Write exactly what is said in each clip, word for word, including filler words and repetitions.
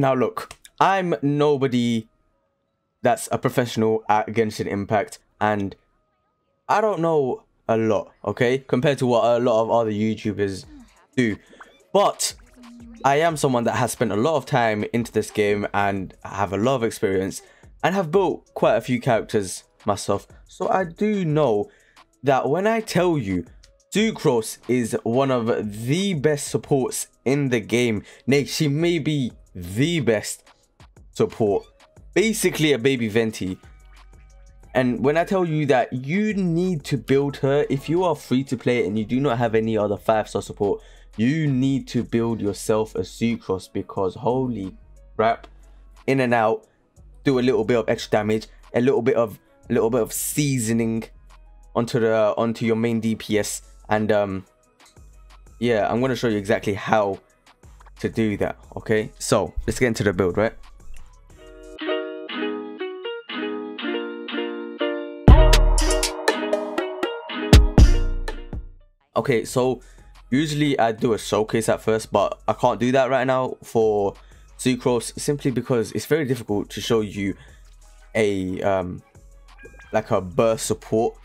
Now look, I'm nobody that's a professional at Genshin Impact, and I don't know a lot, okay, compared to what a lot of other YouTubers do, but I am someone that has spent a lot of time into this game and have a lot of experience and have built quite a few characters myself. So I do know that when I tell you Sucrose is one of the best supports in the game, nay, she may be the best support, basically a baby Venti. And when I tell you that you need to build her, if you are free to play and you do not have any other five star support, you need to build yourself a Sucrose, because holy crap, in and out, do a little bit of extra damage, a little bit of a little bit of seasoning onto the onto your main D P S, and um yeah, I'm gonna show you exactly how to do that, okay? So let's get into the build, right? Okay, so usually I do a showcase at first, but I can't do that right now for Sucrose, simply because it's very difficult to show you a um like a burst support,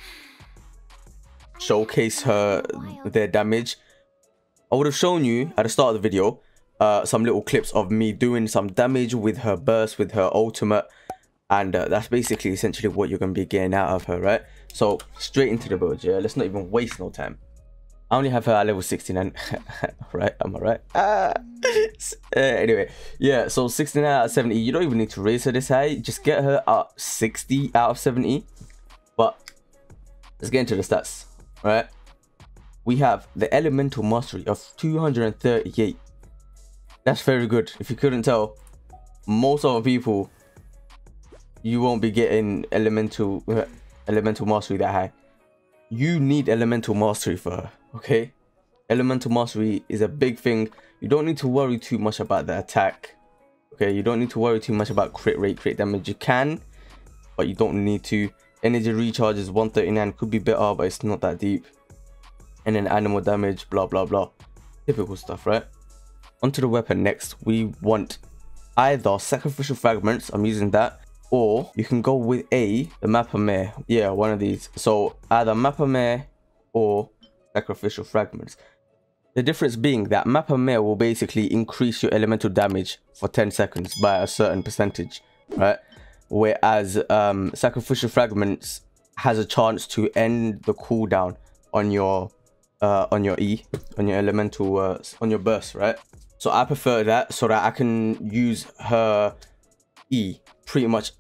showcase her their damage. I would have shown you at the start of the video uh some little clips of me doing some damage with her burst, with her ultimate, and uh, that's basically essentially what you're gonna be getting out of her, right? So straight into the build, yeah, let's not even waste no time. I only have her at level sixty-nine, right? Am I right? Ah. Uh, anyway, yeah, so sixty-nine out of seventy, you don't even need to raise her this high, just get her at sixty out of seventy. But let's get into the stats, right? We have the elemental mastery of two hundred thirty-eight. That's very good. If you couldn't tell, most other people, you won't be getting elemental uh, elemental mastery that high. You need elemental mastery for her, okay? Elemental mastery is a big thing. You don't need to worry too much about the attack, okay? You don't need to worry too much about crit rate, crit damage. You can, but you don't need to. Energy recharge is one thirty-nine, could be better, but it's not that deep. And then animal damage, blah blah blah, typical stuff, right? Onto the weapon next. We want either sacrificial fragments, I'm using that, or you can go with a the Mappa Mare, yeah, one of these. So either Mappa Mare or sacrificial fragments. The difference being that Mappa Mare will basically increase your elemental damage for ten seconds by a certain percentage, right? Whereas um, sacrificial fragments has a chance to end the cooldown on your uh, on your E, on your elemental, uh, on your burst, right? So I prefer that so that I can use her E pretty much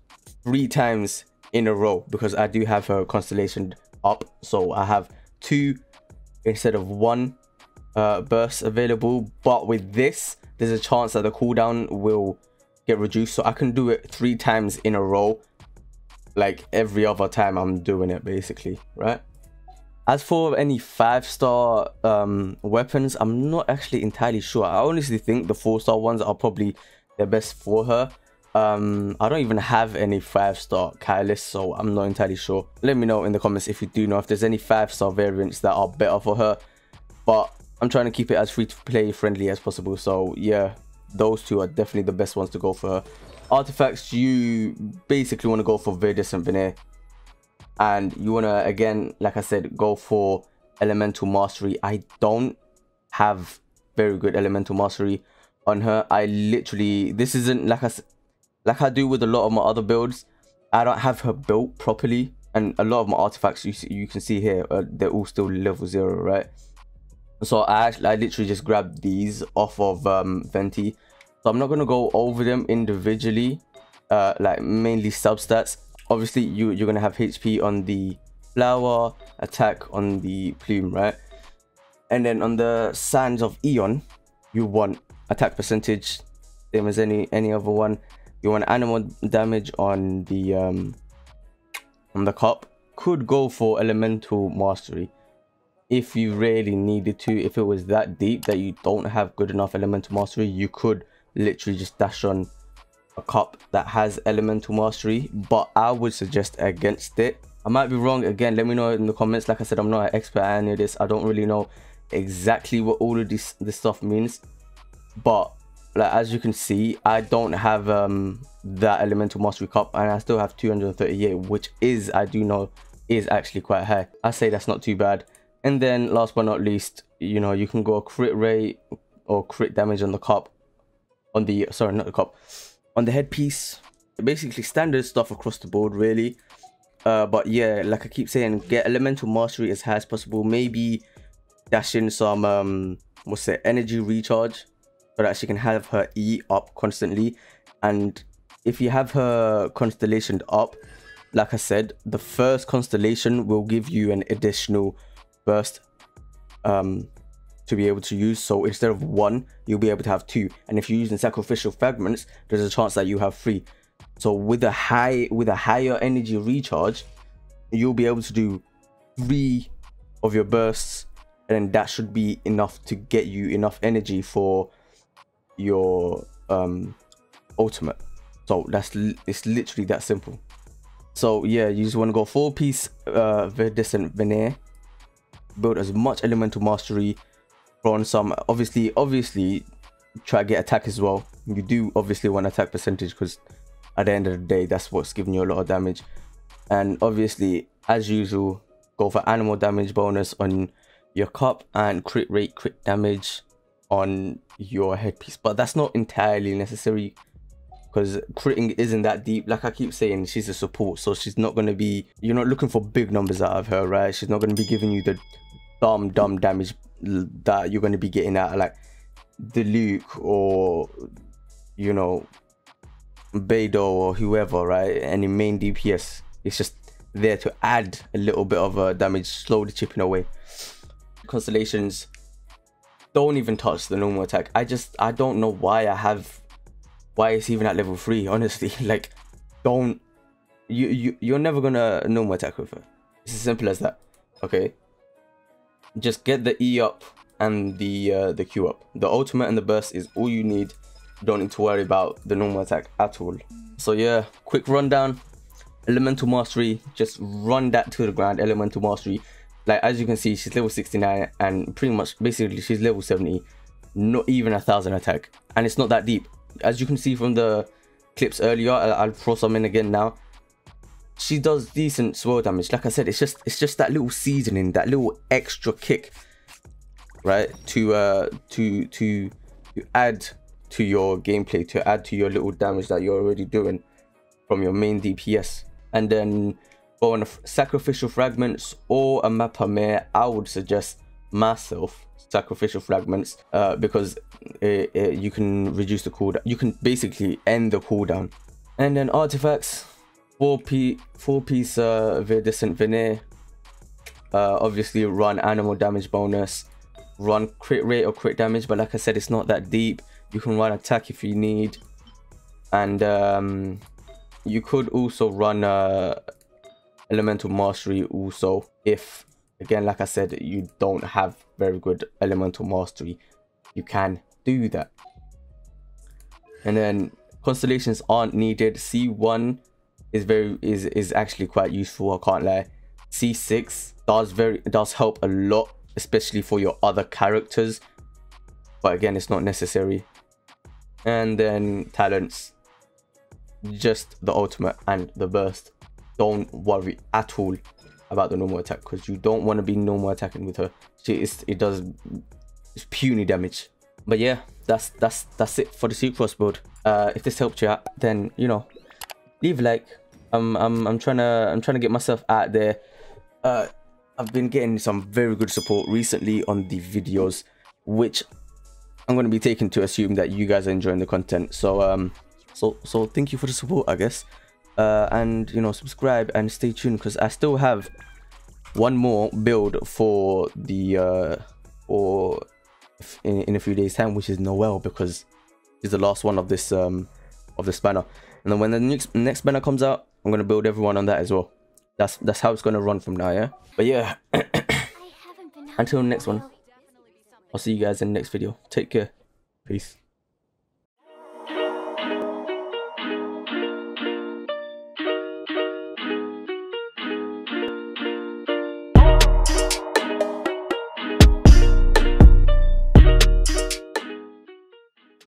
three times in a row, because I do have her constellation up, so I have two instead of one Uh, burst available. But with this, there's a chance that the cooldown will get reduced, so I can do it three times in a row, like every other time I'm doing it, basically, right? As for any five star um weapons, I'm not actually entirely sure. I honestly think the four star ones are probably the best for her. um I don't even have any five star Kylus, so I'm not entirely sure. Let me know in the comments if you do know if there's any five star variants that are better for her, but I'm trying to keep it as free to play friendly as possible. So yeah, those two are definitely the best ones to go for her. Artifacts, you basically want to go for Viridescent Venerer, and you want to, again, like I said, go for elemental mastery. I don't have very good elemental mastery on her. I literally, this isn't like I like I do with a lot of my other builds. I don't have her built properly, and a lot of my artifacts you you can see here, uh, they're all still level zero, right? So I actually, I literally just grabbed these off of um, Venti. So I'm not going to go over them individually, uh, like mainly substats. Obviously, you, you're going to have H P on the flower, attack on the plume, right? And then on the sands of Eon, you want attack percentage, same as any any other one. You want animal damage on the um, on the cup. Could go for elemental mastery if you really needed to. If it was that deep that you don't have good enough elemental mastery, you could literally just dash on a cup that has elemental mastery, but I would suggest against it. I might be wrong. Again, let me know in the comments. Like I said, I'm not an expert at any of this. I don't really know exactly what all of this this stuff means, but like as you can see, I don't have um that elemental mastery cup, and I still have two hundred thirty-eight, which is, I do know, is actually quite high. I say that's not too bad. And then last but not least, you know, you can go crit rate or crit damage on the cup, on the sorry not the cup on the headpiece. Basically standard stuff across the board, really. Uh but yeah, like I keep saying, get elemental mastery as high as possible. Maybe dash in some um what's it energy recharge, so that she can have her E up constantly. And if you have her constellation up, like I said, the first constellation will give you an additional burst um to be able to use. So instead of one, you'll be able to have two. And if you're using sacrificial fragments, there's a chance that you have three. So with a high with a higher energy recharge, you'll be able to do three of your bursts, and that should be enough to get you enough energy for your um ultimate. So that's li it's literally that simple. So yeah, you just want to go four piece uh Viridescent Venerer, build as much elemental mastery, on some obviously obviously try to get attack as well. You do obviously want attack percentage, because at the end of the day, that's what's giving you a lot of damage. And obviously, as usual, go for animal damage bonus on your cup and crit rate crit damage on your headpiece. But that's not entirely necessary, because critting isn't that deep. Like I keep saying, she's a support, so she's not going to be, you're not looking for big numbers out of her, right? She's not going to be giving you the dumb dumb damage that you're going to be getting out of like Diluc or, you know, Beidou or whoever, right? Any main D P S. It's just there to add a little bit of uh, damage, slowly chipping away. Constellations don't even touch the normal attack. I just I don't know why I have why it's even at level three, honestly. Like, don't you, you you're never gonna normal attack with her. It's as simple as that. Okay, just get the E up and the uh, the Q up. The ultimate and the burst is all you need. You don't need to worry about the normal attack at all. So yeah, quick rundown. Elemental mastery, just run that to the ground. Elemental mastery, like as you can see, she's level sixty-nine, and pretty much basically she's level seventy, not even a thousand attack, and it's not that deep. As you can see from the clips earlier, I'll throw some in again now. She does decent swirl damage. Like I said, it's just it's just that little seasoning, that little extra kick, right? To uh to to to add to your gameplay, to add to your little damage that you're already doing from your main D P S. And then go on a sacrificial fragments or a Mappa Mare. I would suggest myself sacrificial fragments, uh, because it, it, you can reduce the cooldown. You can basically end the cooldown. And then artifacts. four piece four piece uh Viridescent Venerer, uh obviously run animal damage bonus, run crit rate or crit damage, but like I said, it's not that deep. You can run attack if you need, and um you could also run uh elemental mastery also, if again, like I said, you don't have very good elemental mastery. You can do that. And then constellations aren't needed. C one is very is is actually quite useful, I can't lie. C six does very does help a lot, especially for your other characters, but again, it's not necessary. And then talents, just the ultimate and the burst. Don't worry at all about the normal attack, because you don't want to be normal attacking with her. She is it does it's puny damage. But yeah, that's that's that's it for the Sucrose build. Uh if this helped you out, then you know, leave a like. I'm, I'm I'm trying to I'm trying to get myself out there. Uh, I've been getting some very good support recently on the videos, which I'm going to be taking to assume that you guys are enjoying the content. So um, so so thank you for the support, I guess. Uh, and you know, subscribe and stay tuned, because I still have one more build for the uh or in, in a few days' time, which is Noelle, because she's the last one of this um of this banner. And then when the next next banner comes out, I'm gonna build everyone on that as well. That's that's how it's gonna run from now, yeah. But yeah, until next one, I'll see you guys in the next video. Take care, peace.